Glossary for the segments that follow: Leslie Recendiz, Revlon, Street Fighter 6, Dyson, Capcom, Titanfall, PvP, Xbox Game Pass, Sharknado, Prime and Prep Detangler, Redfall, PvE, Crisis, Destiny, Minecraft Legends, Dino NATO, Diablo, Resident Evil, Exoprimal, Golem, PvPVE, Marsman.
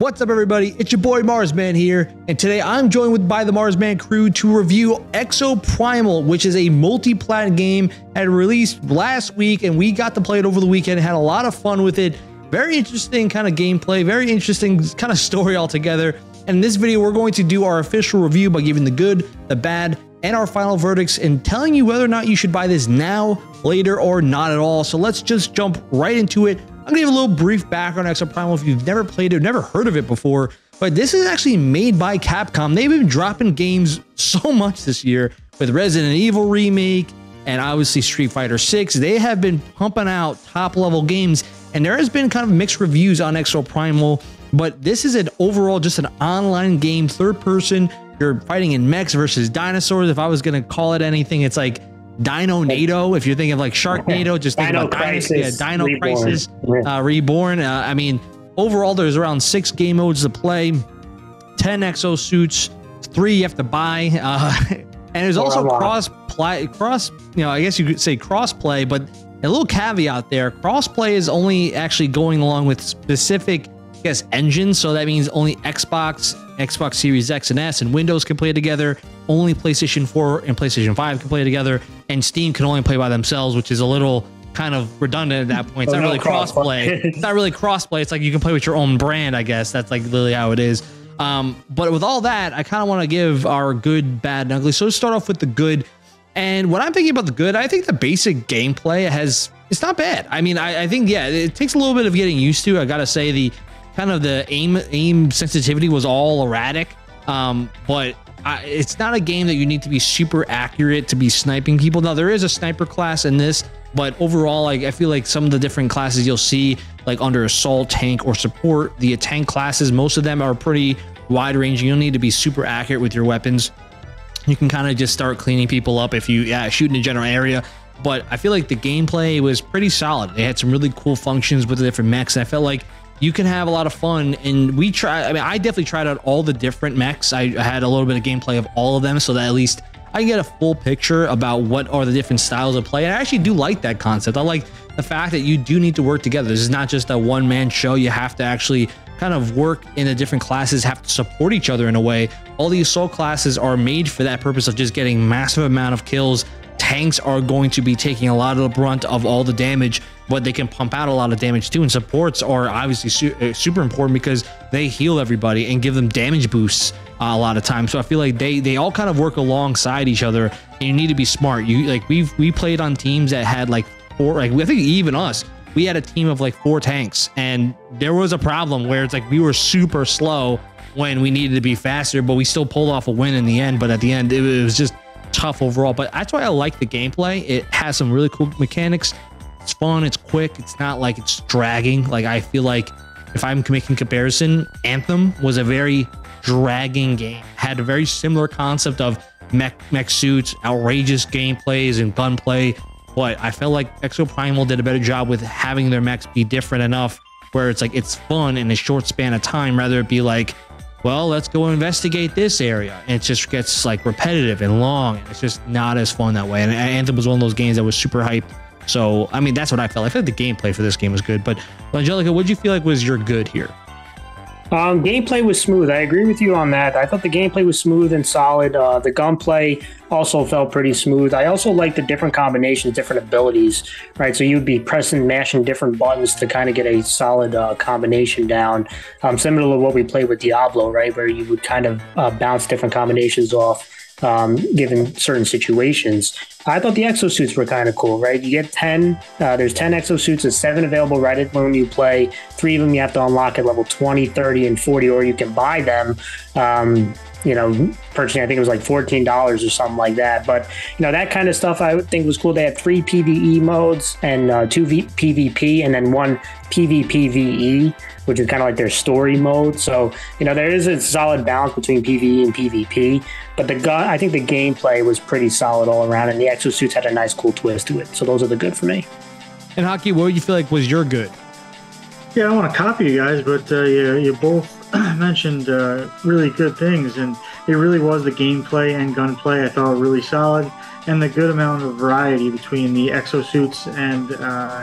What's up, everybody? It's your boy Marsman here, and today I'm joined by the Marsman crew to review Exoprimal, which is a multi-platform game that released last week, and we got to play it over the weekend. Had a lot of fun with it. Very interesting kind of gameplay, very interesting kind of story altogether. And in this video, we're going to do our official review by giving the good, the bad, and our final verdicts, and telling you whether or not you should buy this now, later, or not at all. So let's just jump right into it. I'm gonna give a little brief background on Exoprimal if you've never played it, never heard of it before, but this is actually made by Capcom. They've been dropping games so much this year with Resident Evil Remake and obviously Street Fighter 6. They have been pumping out top level games, and there has been kind of mixed reviews on Exoprimal, but this is an overall just an online game, third person. You're fighting in mechs versus dinosaurs. If I was gonna call it anything, it's like Dino NATO. If you're thinking of like Sharknado, just think about Crisis, Dino Reborn. Crisis Reborn. I mean, overall, there's around 6 game modes to play, 10 exo suits, 3 you have to buy, and there's also cross play. You know, I guess you could say cross play, but a little caveat there: cross play is only actually going along with specific, I guess, engines. So that means only Xbox, Xbox Series X and S, and Windows can play together. Only PlayStation 4 and PlayStation 5 can play together, and Steam can only play by themselves, which is a little kind of redundant at that point. It's not really crossplay. It's not really crossplay. It's like you can play with your own brand, I guess. That's like literally how it is. But with all that, I kind of want to give our good, bad, and ugly. So let's start off with the good. And when I'm thinking about the good, I think the basic gameplay it's not bad. I mean, I think, yeah, it takes a little bit of getting used to. I got to say the aim sensitivity was all erratic, but it's not a game that you need to be super accurate to be sniping people. Now, there is a sniper class in this, but overall, like, I feel like some of the different classes you'll see, like under assault, tank, or support, the tank classes, most of them are pretty wide ranging. You'll need to be super accurate with your weapons. You can kind of just start cleaning people up if you shoot in a general area. But I feel like the gameplay was pretty solid. They had some really cool functions with the different mechs, and I felt like you can have a lot of fun. And we try, I mean, I definitely tried out all the different mechs. I had a little bit of gameplay of all of them so that at least I can get a full picture about what are the different styles of play. And I actually do like that concept. I like the fact that you do need to work together. This is not just a one-man show. You have to actually kind of work in the different classes, have to support each other in a way. All the assault classes are made for that purpose of just getting massive amount of kills. Tanks are going to be taking a lot of the brunt of all the damage, but they can pump out a lot of damage too. And supports are obviously super important because they heal everybody and give them damage boosts a lot of times. So I feel like they all kind of work alongside each other, and you need to be smart. You like we played on teams that had like 4, like I think even us, we had a team of like 4 tanks, and there was a problem where it's like we were super slow when we needed to be faster, but we still pulled off a win in the end. But at the end, it was just tough overall. But that's why I like the gameplay. It has some really cool mechanics. It's fun, it's quick, it's not like it's dragging. Like, I feel like if I'm making comparison, Anthem was a very dragging game, had a very similar concept of mech suits, outrageous gameplays and gunplay. But I felt like Exoprimal did a better job with having their mechs be different enough where it's like it's fun in a short span of time, rather it be like, well, let's go investigate this area. And it just gets like repetitive and long. It's just not as fun that way. And Anthem was one of those games that was super hyped. So, I mean, that's what I felt. I felt the gameplay for this game was good. But Angelica, what did you feel like was your good here? Gameplay was smooth. I agree with you on that. I thought the gameplay was smooth and solid. The gunplay also felt pretty smooth. I also liked the different combinations, different abilities, right? So you'd be pressing, mashing different buttons to kind of get a solid combination down. Similar to what we played with Diablo, right? Where you would kind of bounce different combinations off given certain situations. I thought the exosuits were kind of cool, right? You get 10, there's 10 exosuits, there's 7 available right at when you play. 3 of them you have to unlock at level 20, 30, and 40, or you can buy them, you know, purchasing, I think it was like $14 or something like that. But, you know, that kind of stuff I would think was cool. They had 3 PvE modes and 2 PvP, and then 1 PvPVE, which is kind of like their story mode. So, you know, there is a solid balance between PvE and PvP, but I think the gameplay was pretty solid all around, and the exosuits had a nice cool twist to it. So those are the good for me. And Haki, what would you feel like was your good? Yeah, I want to copy you guys, but you both mentioned really good things, and it really was the gameplay and gunplay I thought really solid, and the good amount of variety between the exosuits and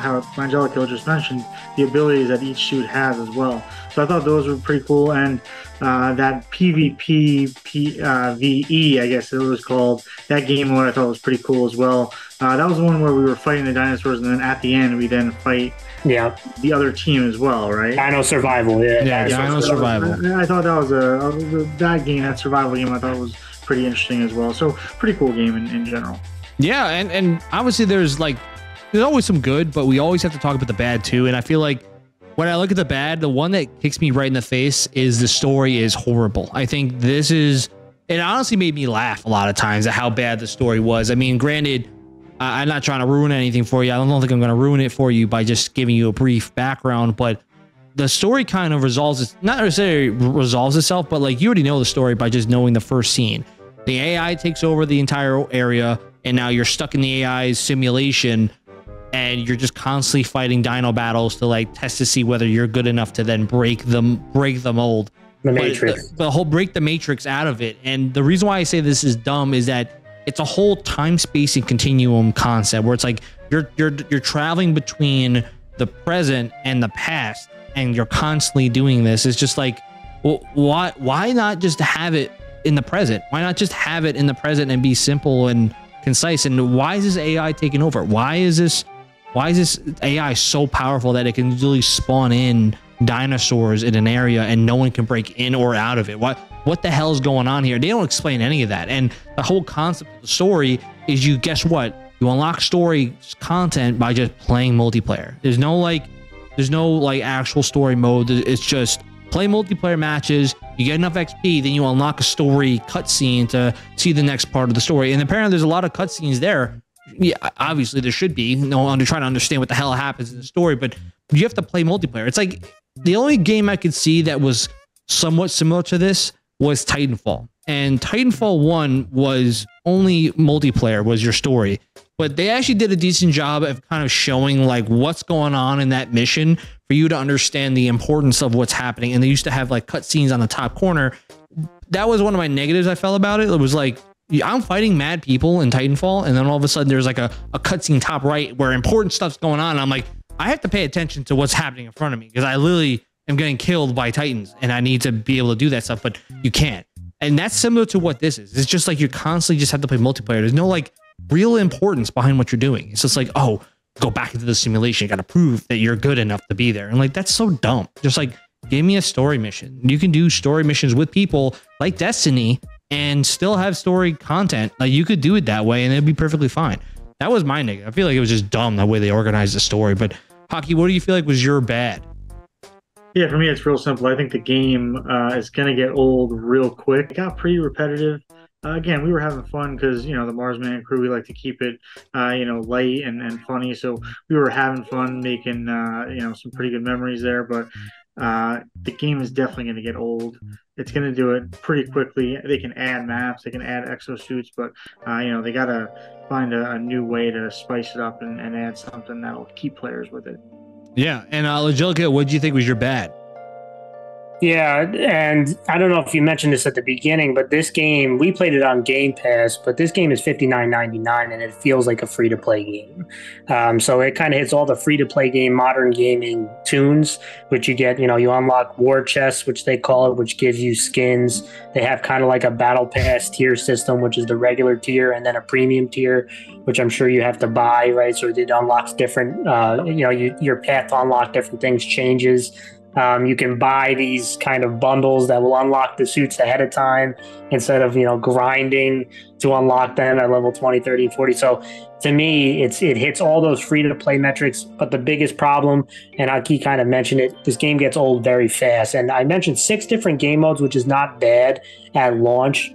how Mangelico just mentioned, the abilities that each suit has as well. So I thought those were pretty cool, and that PvE, I guess it was called, that game mode I thought was pretty cool as well. That was the one where we were fighting the dinosaurs, and then at the end we then fight the other team as well, right? Dino Survival, Dino Survival. I thought that was that survival game I thought was pretty interesting as well. So pretty cool game in general. Yeah, and obviously there's always some good, but we always have to talk about the bad too. And I feel like when I look at the bad, the one that kicks me right in the face is the story is horrible. I think this is, it honestly made me laugh a lot of times at how bad the story was. I mean, granted, I'm not trying to ruin anything for you. I don't think I'm going to ruin it for you by just giving you a brief background, but the story kind of not necessarily resolves itself, but like you already know the story by just knowing the first scene. The AI takes over the entire area, and now you're stuck in the AI's simulation, and you're just constantly fighting dino battles to like test to see whether you're good enough to then break the mold. The matrix. Break the matrix out of it. And the reason why I say this is dumb is that it's a whole time, space, and continuum concept where it's like you're traveling between the present and the past, and you're constantly doing this. It's just like, well, why not just have it in the present? Why not just have it in the present and be simple and concise? And why is this AI taking over? Why is this AI so powerful that it can really spawn in dinosaurs in an area and no one can break in or out of it? What the hell is going on here? They don't explain any of that. And the whole concept of the story is you unlock story content by just playing multiplayer. There's no actual story mode. It's just play multiplayer matches. You get enough XP, then you unlock a story cutscene to see the next part of the story. And apparently there's a lot of cutscenes there. Yeah, obviously there should be. No, I'm trying to understand what the hell happens in the story, but you have to play multiplayer. It's like the only game I could see that was somewhat similar to this was Titanfall. And Titanfall 1 was only multiplayer, was your story. But they actually did a decent job of kind of showing like what's going on in that mission for you to understand the importance of what's happening. And they used to have like cutscenes on the top corner. That was one of my negatives I felt about it. It was like, I'm fighting mad people in Titanfall, and then all of a sudden there's like a cutscene top right where important stuff's going on. And I'm like, I have to pay attention to what's happening in front of me because I literally am getting killed by Titans and I need to be able to do that stuff, but you can't. And that's similar to what this is. It's just like you constantly just have to play multiplayer. There's no like real importance behind what you're doing. It's just like, oh, go back into the simulation. You got to prove that you're good enough to be there. And like, that's so dumb. Just like, give me a story mission. You can do story missions with people like Destiny and still have story content. Like you could do it that way and it'd be perfectly fine. That was my negative. I feel like it was just dumb the way they organized the story. But Hockey, what do you feel like was your bad? Yeah, for me, it's real simple. I think the game is going to get old real quick. It got pretty repetitive. Again, we were having fun because, you know, the Marsman crew, we like to keep it, you know, light and funny. So we were having fun making, you know, some pretty good memories there. But the game is definitely going to get old. It's going to do it pretty quickly. They can add maps, they can add exosuits, but, you know, they got to find a new way to spice it up and add something that will keep players with it. Yeah, and Legilica, what do you think was your bad? Yeah, and I don't know if you mentioned this at the beginning, but this game, we played it on Game Pass, but this game is $59.99, and it feels like a free-to-play game. So it kind of hits all the free-to-play game, modern gaming tunes, which you get, you know, you unlock war chests, which they call it, which gives you skins. They have kind of like a battle pass tier system, which is the regular tier, and then a premium tier, which I'm sure you have to buy, right? So it unlocks different, you know, your path to unlock different things changes. You can buy these kind of bundles that will unlock the suits ahead of time instead of, you know, grinding to unlock them at level 20, 30, 40. So to me, it hits all those free-to-play metrics. But the biggest problem, and Aki kind of mentioned it, this game gets old very fast. And I mentioned 6 different game modes, which is not bad at launch,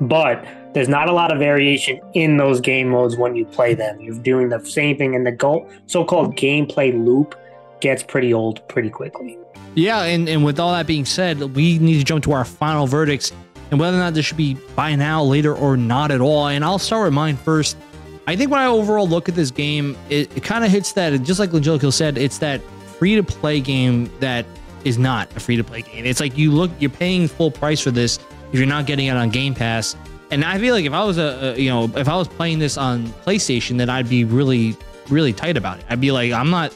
but there's not a lot of variation in those game modes when you play them. You're doing the same thing, and the so-called gameplay loop gets pretty old pretty quickly. Yeah, and with all that being said, we need to jump to our final verdicts and whether or not this should be buy now, later, or not at all. And I'll start with mine first. I think when I overall look at this game, it kind of hits that, just like Langelico said, it's that free-to-play game that is not a free-to-play game. It's like, you look, you're paying full price for this if you're not getting it on Game Pass. And I feel like if I was if I was playing this on PlayStation, then I'd be really, really tight about it. I'd be like, I'm not,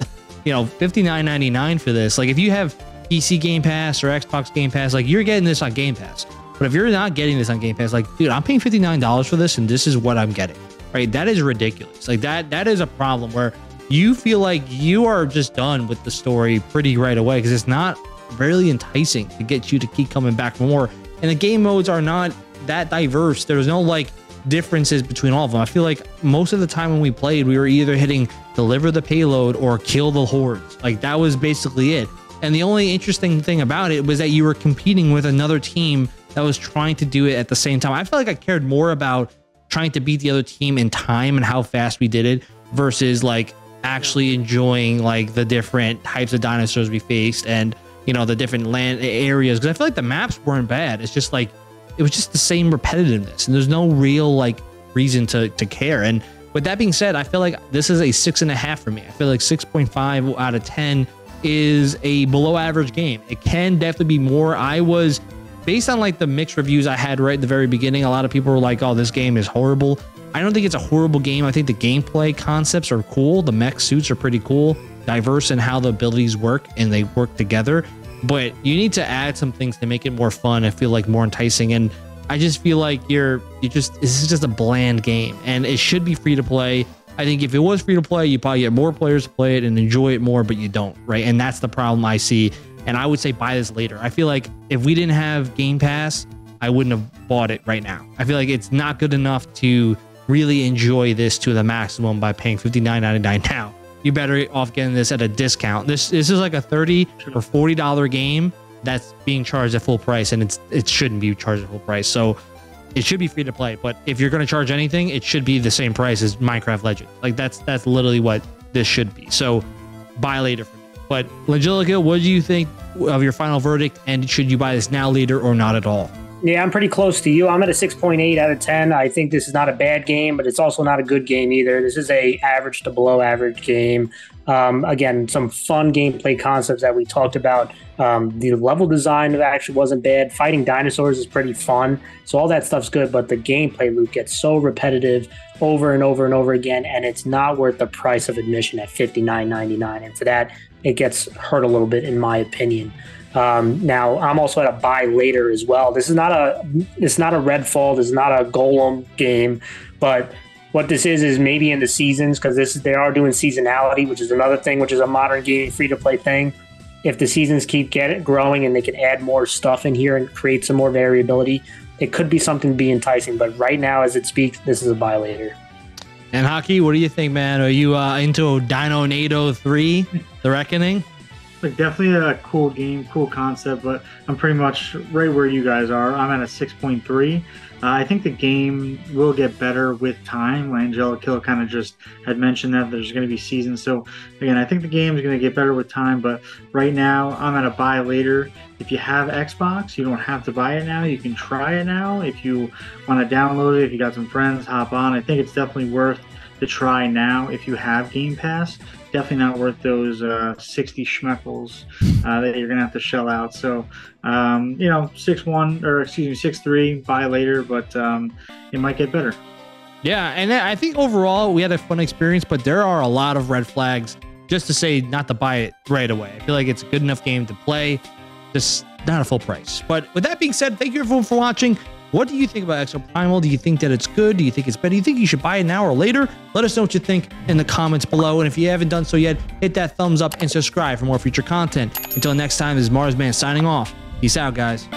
$59.99 for this. Like, if you have PC Game Pass or Xbox Game Pass, like, you're getting this on Game Pass. But if you're not getting this on Game Pass, like, dude, I'm paying $59 for this, and this is what I'm getting, right? That is ridiculous. Like, that is a problem where you feel like you are just done with the story pretty right away, because it's not really enticing to get you to keep coming back for more. And the game modes are not that diverse. There's no, like, differences between all of them. I feel like most of the time when we played, we were either hitting deliver the payload or kill the hordes. Like, that was basically it. And the only interesting thing about it was that you were competing with another team that was trying to do it at the same time. I feel like I cared more about trying to beat the other team in time and how fast we did it versus, like, actually enjoying, like, the different types of dinosaurs we faced and, you know, the different land areas. Because I feel like the maps weren't bad. It's just, like, it was just the same repetitiveness, and there's no real, like, reason to care. And with that being said, I feel like this is a 6.5 for me. I feel like 6.5 out of 10 is a below average game. It can definitely be more. I was, based on, like, the mixed reviews I had right at the very beginning, a lot of people were like, oh, this game is horrible. I don't think it's a horrible game. I think the gameplay concepts are cool. The mech suits are pretty cool, diverse in how the abilities work and they work together. But you need to add some things to make it more fun and feel like more enticing. And I just feel like this is just a bland game, and it should be free to play. I think if it was free to play, you probably get more players to play it and enjoy it more, but you don't, right? And that's the problem I see. And I would say buy this later. I feel like if we didn't have Game Pass, I wouldn't have bought it right now. I feel like it's not good enough to really enjoy this to the maximum by paying $59.99 now. You're better off getting this at a discount. This is like a $30 or $40 game that's being charged at full price, and it shouldn't be charged at full price. So it should be free to play, but if you're going to charge anything, it should be the same price as Minecraft Legends. Like, that's literally what this should be. So buy later for me. But Langelica, what do you think of your final verdict, and should you buy this now, later, or not at all? Yeah, I'm pretty close to you. I'm at a 6.8 out of 10. I think this is not a bad game, but it's also not a good game either. This is a average to below average game. Again, some fun gameplay concepts that we talked about. The level design actually wasn't bad. Fighting dinosaurs is pretty fun. So all that stuff's good, but the gameplay loop gets so repetitive over and over and over again, and it's not worth the price of admission at $59.99. And for that, it gets hurt a little bit, in my opinion. Now, I'm also at a buy later as well. This is not a Redfall. This is not a Golem game, but what this is maybe in the seasons, because they are doing seasonality, which is another thing, which is a modern game free to play thing. If the seasons keep growing and they can add more stuff in here and create some more variability, it could be something to be enticing. But right now, as it speaks, this is a buy later. And Hockey, what do you think, man? Are you into Dino NATO 3, The Reckoning? Like, definitely a cool game, cool concept, but I'm pretty much right where you guys are. I'm at a 6.3. I think the game will get better with time. Langelica kind of just had mentioned that there's going to be seasons. So, again, I think the game is going to get better with time, but right now I'm at a buy later. If you have Xbox, you don't have to buy it now. You can try it now. If you want to download it, if you got some friends, hop on. I think it's definitely worth to try now if you have Game Pass. Definitely not worth those 60 schmeckles that you're gonna have to shell out. So 6.1 or excuse me 6.3, buy later, but it might get better. Yeah, and I think overall we had a fun experience, but there are a lot of red flags just to say not to buy it right away. I feel like it's a good enough game to play, just not a full price. But with that being said, thank you everyone for watching. What do you think about Exoprimal? Do you think that it's good? Do you think it's better? Do you think you should buy it now or later? Let us know what you think in the comments below. And if you haven't done so yet, hit that thumbs up and subscribe for more future content. Until next time, this is Marsman signing off. Peace out, guys.